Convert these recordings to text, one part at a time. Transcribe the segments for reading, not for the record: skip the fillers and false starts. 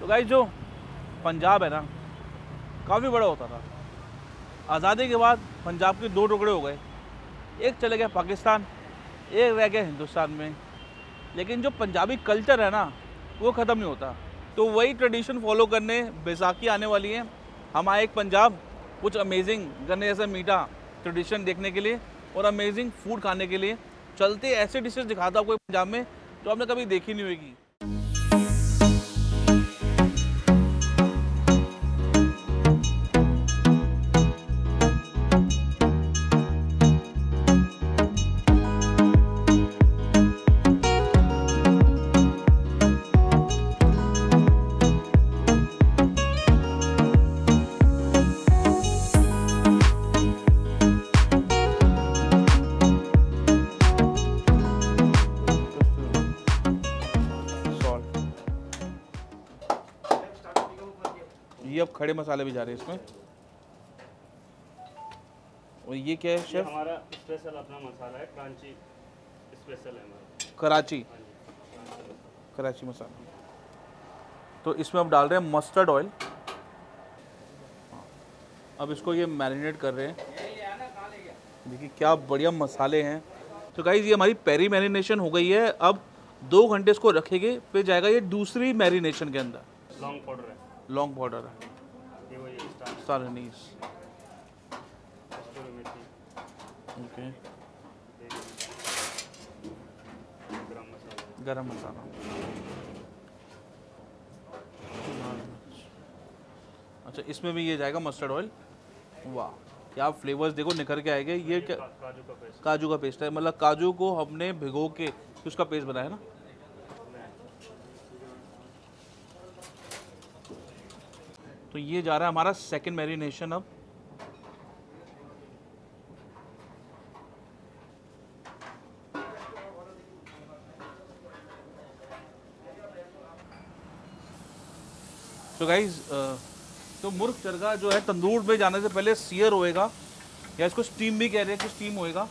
तो गाइस जो पंजाब है ना काफ़ी बड़ा होता था, आज़ादी के बाद पंजाब के दो टुकड़े हो गए, एक चले गए पाकिस्तान, एक रह गया हिंदुस्तान में, लेकिन जो पंजाबी कल्चर है ना वो ख़त्म नहीं होता। तो वही ट्रेडिशन फॉलो करने बैसाखी आने वाली है। हमारा एक पंजाब कुछ अमेजिंग गन्ने जैसा मीठा ट्रेडिशन देखने के लिए और अमेजिंग फूड खाने के लिए चलते ऐसे डिशेस दिखाता हूँ आपको पंजाब में जो आपने कभी देखी नहीं होगी। ये अब खड़े मसाले भी जा रहे हैं इसमें। और ये क्या है शेफ? हमारा स्पेशल अपना मसाला है, कराची स्पेशल है हमारा, कराची मसाला। तो इसमें अब डाल रहे हैं मस्टर्ड ऑयल। अब इसको ये मैरिनेट कर रहे हैं। देखिए क्या बढ़िया मसाले हैं। तो गाइस ये हमारी पहली मैरिनेशन हो गई है। अब 2 घंटे इसको रखेंगे, फिर जाएगा ये दूसरी मैरिनेशन के अंदर। लॉन्ग पाउडर है, लॉन्ग बॉर्डर है, star anise, okay, garam masala, अच्छा इसमें भी ये जाएगा मस्टर्ड ऑयल। वाह क्या फ्लेवर्स देखो निखर के आएंगे। ये क्या काजू का पेस्ट है, मतलब काजू को हमने भिगो के उसका पेस्ट बनाया है ना। तो ये जा रहा है हमारा सेकंड मैरिनेशन। अब तो गाइज तो मुर्ग चरगा जो है तंदूर में जाने से पहले सीयर होएगा, या इसको स्टीम भी कह रहे हैं कि स्टीम होएगा।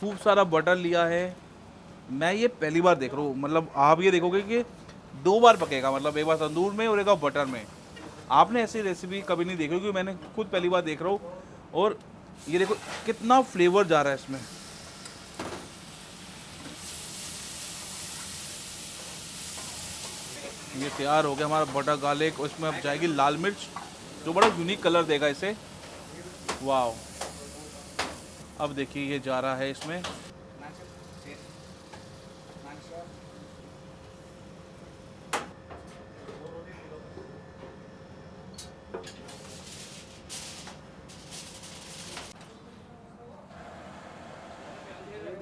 खूब सारा बटर लिया है, मैं ये पहली बार देख रहा हूँ। मतलब आप ये देखोगे कि 2 बार पकेगा, मतलब एक बार तंदूर में और एक बार बटर में। आपने ऐसी रेसिपी कभी नहीं देखी, क्योंकि मैंने खुद पहली बार देख रहा हूँ। और ये देखो कितना फ्लेवर जा रहा है इसमें। ये तैयार हो गया हमारा बटर गार्लिक, और इसमें अब जाएगी लाल मिर्च जो बड़ा यूनिक कलर देगा इसे। वाह अब देखिए ये जा रहा है इसमें।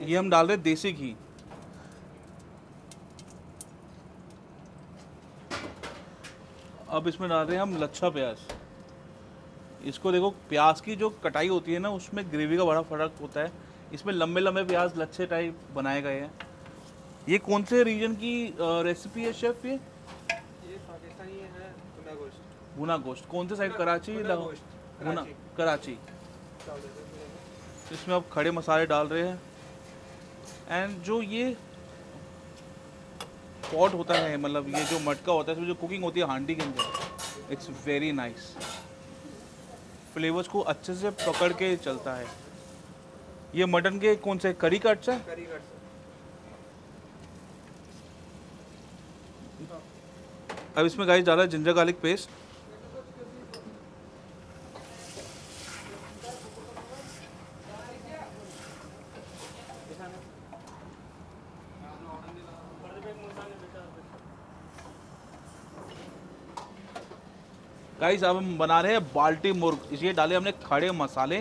ये हम डाल रहे हैं देसी घी। अब इसमें डाल रहे हैं हम लच्छा प्याज। इसको देखो प्याज की जो कटाई होती है ना उसमें ग्रेवी का बड़ा फर्क होता है। इसमें लंबे लंबे प्याज लच्छे टाइप बनाए गए हैं। ये कौन से रीजन की रेसिपी है शेफ? ये पाकिस्तानी है, कुन्ना गोश्त। कुन्ना गोश्त कौन से साइड? कराची, कराची। इसमें अब खड़े मसाले डाल रहे हैं। एंड जो ये पॉट होता है, मतलब ये जो मटका होता है इसमें जो कुकिंग होती है हांडी के अंदर, इट्स वेरी नाइस। फ्लेवर्स को अच्छे से पकड़ के चलता है। ये मटन के कौन से करी कट्स है? करी कट्स। अब इसमें गाइस डाला जिंजर गार्लिक पेस्ट। गाइस अब हम बना रहे हैं बाल्टी मुर्ग, इसलिए डाले हमने खड़े मसाले।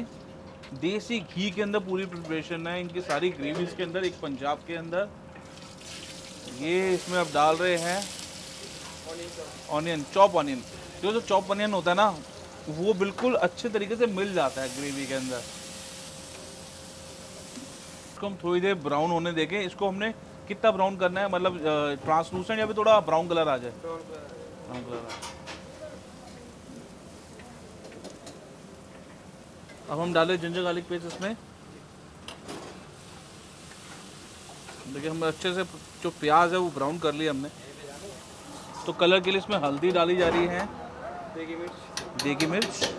देसी घी के अंदर पूरी प्रिपरेशन है इनकी, सारी ग्रेवीज के अंदर, एक पंजाब के अंदर। ये इसमें अब डाल रहे हैं ऑनियन, चॉप ऑनियन। जो चॉप ऑनियन होता है ना वो बिल्कुल अच्छे तरीके से मिल जाता है ग्रेवी के अंदर। इसको हम थोड़ी देर ब्राउन होने देखें। इसको हमने कितना ब्राउन करना है, मतलब ट्रांसलूसेंट या फिर थोड़ा ब्राउन कलर आ जाए? Brown colour. अब हम डालें जिंजर गार्लिक पेस्ट इसमें। देखिए हम अच्छे से जो प्याज है वो ब्राउन कर लिया हमने। तो कलर के लिए इसमें हल्दी डाली जा रही है, देगी मिर्च,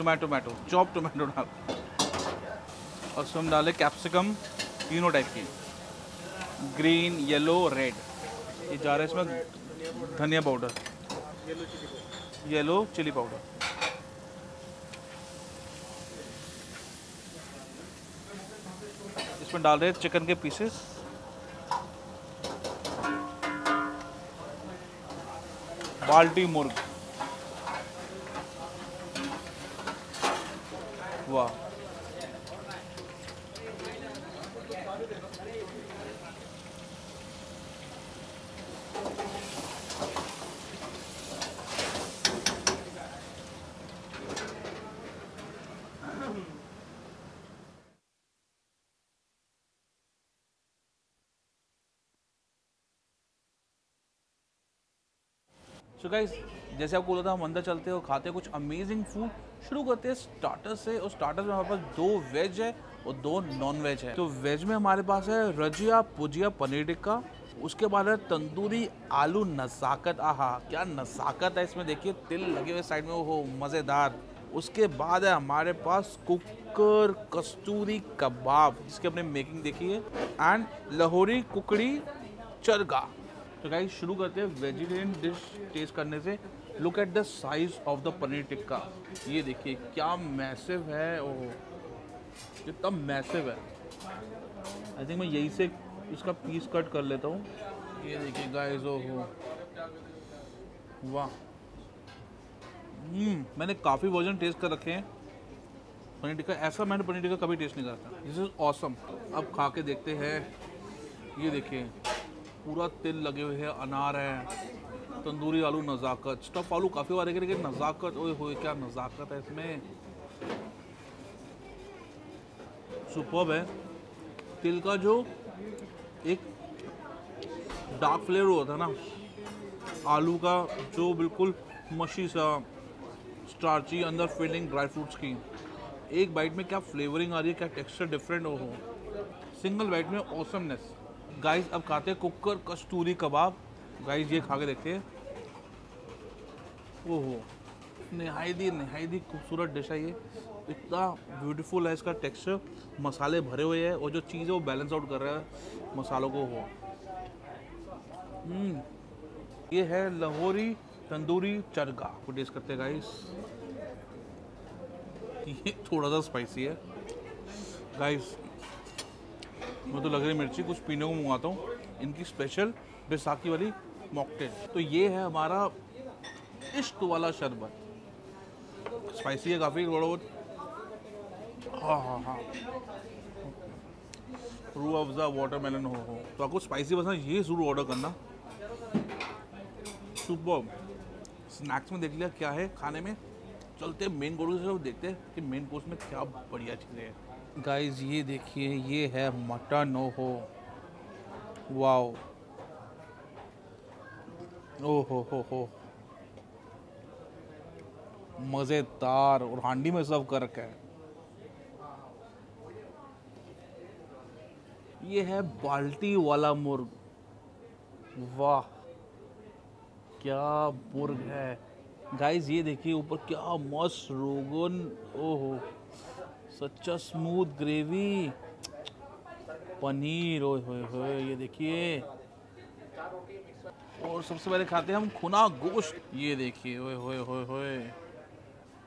चॉप टोमेटो डाल और इसमें डाले कैप्सिकम तीनों टाइप की, ग्रीन येलो रेड। ये जा रहा है इसमें धनिया पाउडर, येलो चिली पाउडर। इसमें डाल रहे हैं चिकन के पीसेस, बाल्टी मुर्ग। वाह, सो गाइस, जैसे आपको बोला था, हम अंदर चलते हैं और खाते हैं कुछ अमेजिंग फूड। शुरू करते हैं स्टार्टर से, और स्टार्टर में हमारे पास 2 वेज है और 2 नॉन वेज है। तो वेज में हमारे पास है रजिया भुजिया पनीर टिक्का, उसके बाद है तंदूरी आलू नजाकत। आहा, क्या नजाकत है इसमें, देखिए तिल लगे हुए साइड में, वो मज़ेदार। उसके बाद है हमारे पास कुकर कस्तूरी कबाब, जिसकी अपने मेकिंग देखी है, एंड लाहौरी कुकड़ी चरगा। तो गाइस, शुरू करते हैं वेजिटेरियन डिश टेस्ट करने से। Look at the size of the paneer tikka, ये देखिए क्या मैसिव है। ओह, कितना मैसिव है। आई थिंक मैं यहीं से इसका पीस कट कर लेता हूँ। ये देखिए गाइस, ओहो वाह। मैंने काफ़ी वर्जन टेस्ट कर रखे हैं पनीर टिक्का, ऐसा मैंने पनीर टिक्का कभी टेस्ट नहीं करता। This is awesome. अब खा के देखते हैं। ये देखिए पूरा तिल लगे हुए हैं, अनार है, तंदूरी आलू नजाकत, स्टफ आलू काफ़ी बार देखे, नजाकत, ओए होए क्या नजाकत है इसमें। सुपर्ब है। तिल का जो एक डार्क फ्लेवर होता है ना, आलू का जो बिल्कुल मशी सा स्टार्ची, अंदर फिलिंग ड्राई फ्रूट्स की, एक बाइट में क्या फ्लेवरिंग आ रही है, क्या टेक्सचर डिफरेंट हो, सिंगल बाइट में ऑसमनेस। गाइस, अब खाते हैं कुकर कस्तूरी कबाब। गाइस, ये खा के देखते हैं। ओहो, नहाई दी खूबसूरत डिश है ये। इतना ब्यूटीफुल है इसका टेक्सचर, मसाले भरे हुए हैं और जो चीज़ है वो बैलेंस आउट कर रहा है मसालों को। हो, ये है लाहौरी तंदूरी चरगा। वो टेस्ट करते हैं गाइस। ये थोड़ा सा स्पाइसी है गाइस, मैं तो लग रही मिर्ची कुछ पीने को मंगाता हूँ। इनकी स्पेशल बैसाखी वाली मॉकटेल। तो ये है हमारा इश्क वाला शरबत। स्पाइसी है काफ़ी, थोड़ा बहुत। हाँ, रू अफजा वाटरमेलन हो। तो आपको स्पाइसी पसंद, ये ज़रूर ऑर्डर करना। सुपर। स्नैक्स में देख लिया क्या है खाने में, चलते मेन कोर्स की तरफ, देखते हैं कि मेन कोर्स में क्या बढ़िया चीज़ें हैं। गाइस, ये देखिए, ये है मटन। ओहो वाओ, ओहो हो, मज़ेदार। और हांडी में सर्व कर रखा है। ये है बाल्टी वाला मुर्ग। वाह, क्या मुर्ग है गाइस। ये देखिए ऊपर क्या मस्त रोगन। ओहो, सच्चा स्मूथ ग्रेवी, पनीर, ओए होए होए, ये देखिए। और सबसे पहले खाते हैं हम कुना गोश्त। ये देखिए, ओए होए होए होए,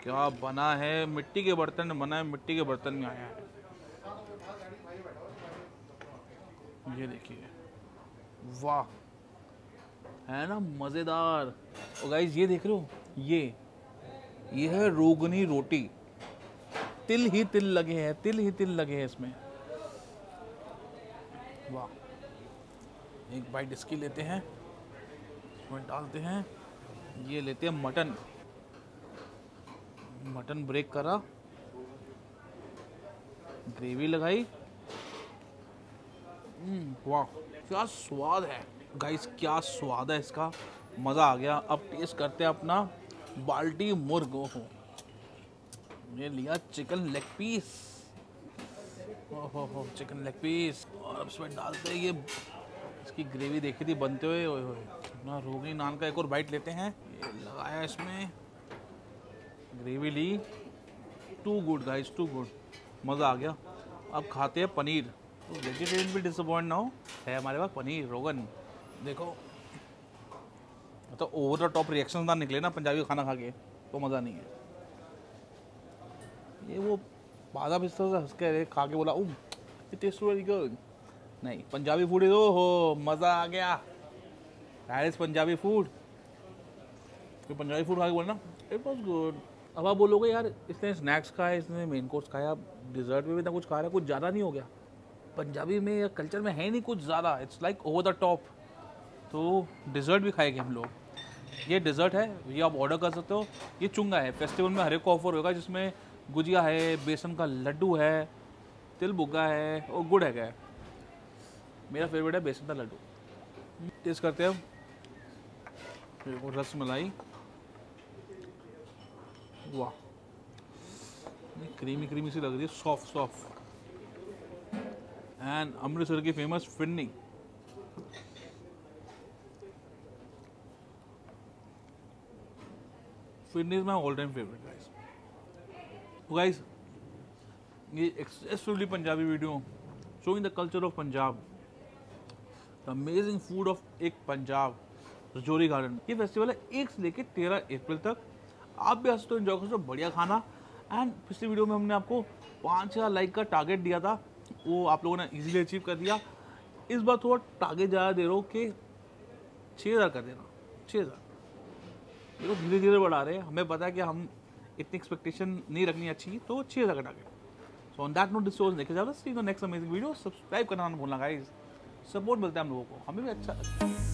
क्या बना है। मिट्टी के बर्तन में बना है, मिट्टी के बर्तन में आया है। ये देखिए, वाह, है ना मज़ेदार। और गाइस, ये देख रहे हो, ये है रोगनी रोटी। तिल ही तिल लगे हैं इसमें। वाह, एक बाइट इसकी लेते हैं, इसमें डालते हैं। ये लेते हैं मटन ब्रेक करा, ग्रेवी लगाई। वाह, क्या स्वाद है गाइस, क्या स्वाद है इसका, मज़ा आ गया। अब टेस्ट करते हैं अपना बाल्टी मुर्ग। हो, ये लिया चिकन लेग पीस। ओहो चिकन लेग पीस और उसमें डालते हैं ये इसकी ग्रेवी देखी थी बनते हुए। ना रोगनी नान का एक और बाइट लेते हैं। ये लगाया इसमें ग्रेवी ली। Too good guys, too good, मज़ा आ गया। अब खाते हैं पनीर। तो वेजिटेरियन भी डिसअपॉइंट ना हो, है हमारे पास पनीर रोगन। देखो तो ओवर द टॉप रिएक्शन ना निकले ना पंजाबी खाना खा के, तो मज़ा नहीं है। ये वो बादा भी इस तरह से हंस के खा के बोला oh it taste very good. नहीं, पंजाबी फूड इज हो मज़ा आ गया। That is Punjabi food. तो पंजाबी फूड खा के बोलना इट वॉज गुड। अब आप बोलोगे यार इसने स्नैक्स खाया, इसने मेन कोर्स खाया, डिज़र्ट में भी ना कुछ खा रहा है, कुछ ज़्यादा नहीं हो गया। पंजाबी में या कल्चर में है नहीं कुछ ज़्यादा, it's like over the top. तो डिज़र्ट भी खाएंगे हम लोग। ये डिज़र्ट है, ये आप ऑर्डर कर सकते हो। ये चुंगा है, फेस्टिवल में हर एक को ऑफर होगा, जिसमें गुजिया है, बेसन का लड्डू है, तिल भुग्गा है और गुड़ है। मेरा फेवरेट है बेसन का लड्डू। टेस्ट करते हैं हम। रस मलाई, वाह क्रीमी क्रीमी सी लग रही है, सॉफ्ट सॉफ्ट। एंड अमृतसर की famous phirni. Phirni is my all time favourite guys. तो गाइस ये excessively Punjabi video showing the culture of Punjab, the amazing food of एक पंजाब। रजौरी गार्डन ये फेस्टिवल है 1 से लेकर 13 अप्रैल तक। आप भी आज तो इन्जॉय कर सकते हो, बढ़िया खाना। एंड पिछली वीडियो में हमने आपको 5000 लाइक का टारगेट दिया था, वो आप लोगों ने इजीली अचीव कर दिया। इस बार थोड़ा टारगेट ज़्यादा दे रहे हो कि 6000 कर देना, 6000। देखो धीरे धीरे बढ़ा रहे हैं, हमें पता है कि हम इतनी एक्सपेक्टेशन नहीं रखनी अच्छी, तो 6000 का target. So on that note this was next amazing video. Subscribe करना ना भूलना गाइस, सपोर्ट मिलता है हम लोगों को, हमें भी अच्छा।